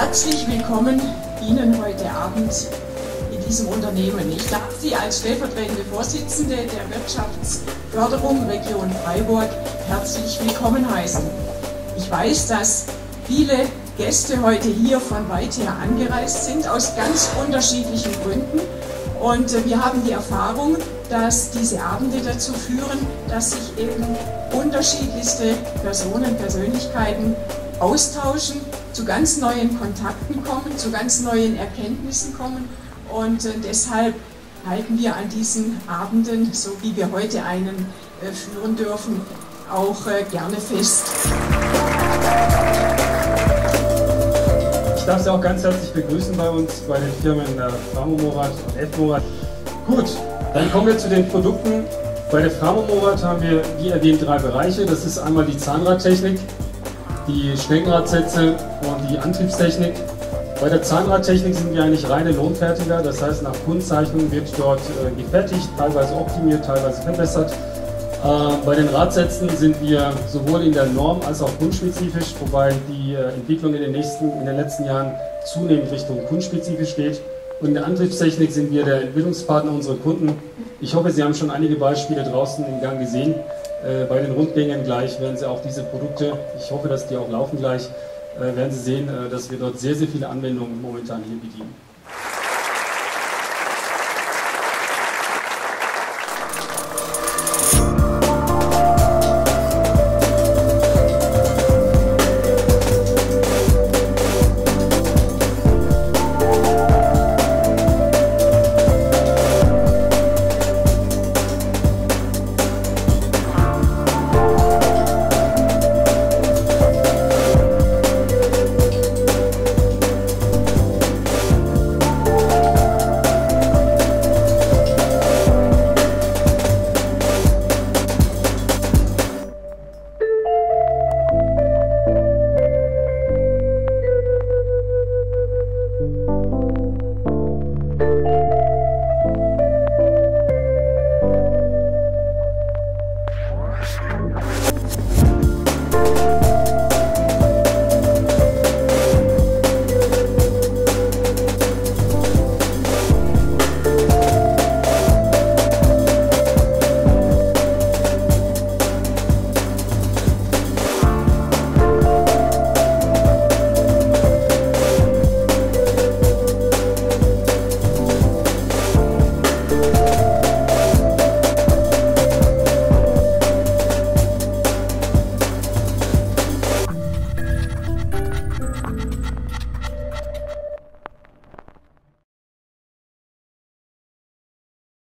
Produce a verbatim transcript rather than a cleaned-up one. Herzlich willkommen Ihnen heute Abend in diesem Unternehmen. Ich darf Sie als stellvertretende Vorsitzende der Wirtschaftsförderung Region Freiburg herzlich willkommen heißen. Ich weiß, dass viele Gäste heute hier von weit her angereist sind, aus ganz unterschiedlichen Gründen. Und wir haben die Erfahrung, dass diese Abende dazu führen, dass sich eben unterschiedlichste Personen, Persönlichkeiten austauschen, zu ganz neuen Kontakten kommen, zu ganz neuen Erkenntnissen kommen. Und deshalb halten wir an diesen Abenden, so wie wir heute einen führen dürfen, auch gerne fest. Ich darf Sie auch ganz herzlich begrüßen bei uns, bei den Firmen Framo Morat und F Morat. Gut, dann kommen wir zu den Produkten. Bei der Framo Morat haben wir, wie erwähnt, drei Bereiche. Das ist einmal die Zahnradtechnik, die Schlenkenradsätze und die Antriebstechnik. Bei der Zahnradtechnik sind wir eigentlich reine Lohnfertiger, das heißt nach Kundenzeichnung wird dort gefertigt, teilweise optimiert, teilweise verbessert. Bei den Radsätzen sind wir sowohl in der Norm als auch kundenspezifisch, wobei die Entwicklung in den, nächsten, in den letzten Jahren zunehmend Richtung kundenspezifisch geht. Und in der Antriebstechnik sind wir der Entwicklungspartner unserer Kunden. Ich hoffe, Sie haben schon einige Beispiele draußen im Gang gesehen. Bei den Rundgängen gleich werden Sie auch diese Produkte, ich hoffe, dass die auch laufen gleich, werden Sie sehen, dass wir dort sehr, sehr viele Anwendungen momentan hier bedienen.